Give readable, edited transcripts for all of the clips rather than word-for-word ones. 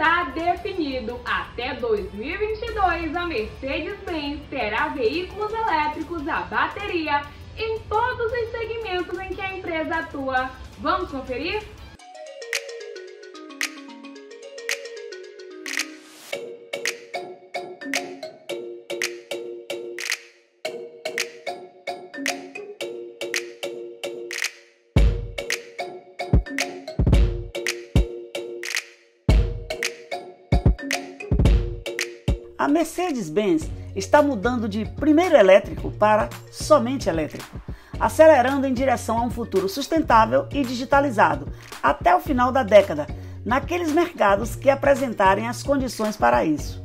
está definido. Até 2022, a Mercedes-Benz terá veículos elétricos a bateria em todos os segmentos em que a empresa atua. Vamos conferir? A Mercedes-Benz está mudando de primeiro elétrico para somente elétrico, acelerando em direção a um futuro sustentável e digitalizado até o final da década, naqueles mercados que apresentarem as condições para isso.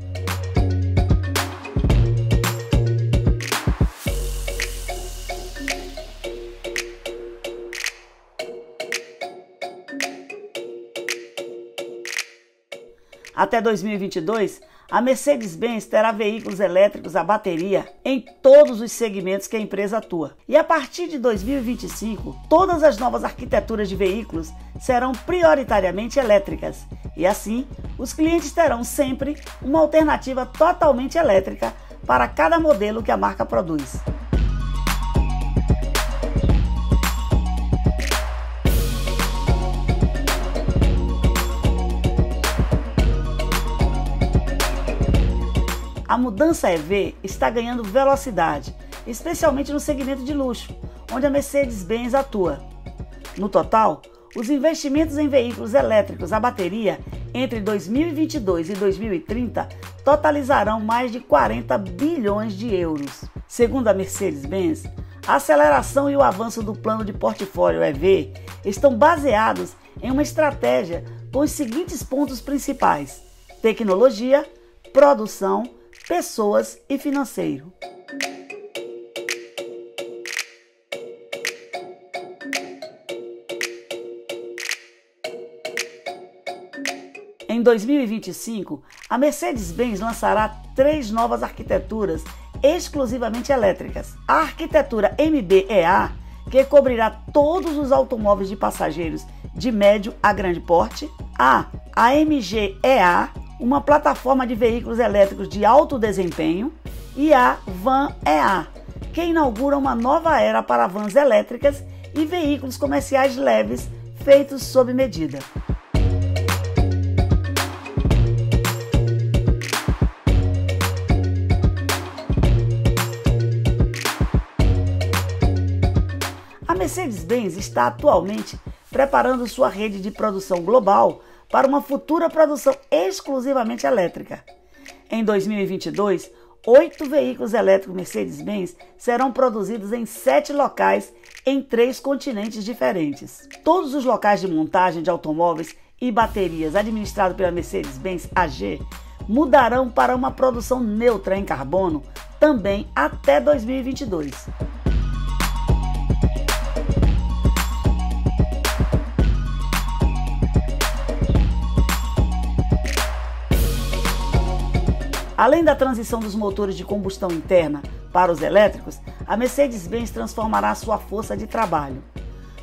Até 2022, a Mercedes-Benz terá veículos elétricos a bateria em todos os segmentos que a empresa atua. E a partir de 2025, todas as novas arquiteturas de veículos serão prioritariamente elétricas. E assim, os clientes terão sempre uma alternativa totalmente elétrica para cada modelo que a marca produz. A mudança EV está ganhando velocidade, especialmente no segmento de luxo, onde a Mercedes-Benz atua. No total, os investimentos em veículos elétricos a bateria entre 2022 e 2030 totalizarão mais de 40 bilhões de euros. Segundo a Mercedes-Benz, a aceleração e o avanço do plano de portfólio EV estão baseados em uma estratégia com os seguintes pontos principais: tecnologia, produção, pessoas e financeiro. Em 2025, a Mercedes-Benz lançará 3 novas arquiteturas exclusivamente elétricas. A arquitetura MB-EA, que cobrirá todos os automóveis de passageiros de médio a grande porte. A AMG-EA, uma plataforma de veículos elétricos de alto desempenho, e a Van EA, que inaugura uma nova era para vans elétricas e veículos comerciais leves feitos sob medida. A Mercedes-Benz está atualmente preparando sua rede de produção global para uma futura produção exclusivamente elétrica. Em 2022, 8 veículos elétricos Mercedes-Benz serão produzidos em 7 locais em 3 continentes diferentes. Todos os locais de montagem de automóveis e baterias administrados pela Mercedes-Benz AG mudarão para uma produção neutra em carbono também até 2022. Além da transição dos motores de combustão interna para os elétricos, a Mercedes-Benz transformará sua força de trabalho.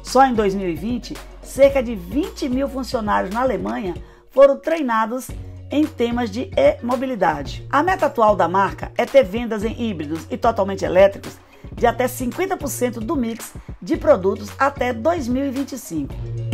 Só em 2020, cerca de 20 mil funcionários na Alemanha foram treinados em temas de e-mobilidade. A meta atual da marca é ter vendas em híbridos e totalmente elétricos de até 50% do mix de produtos até 2025.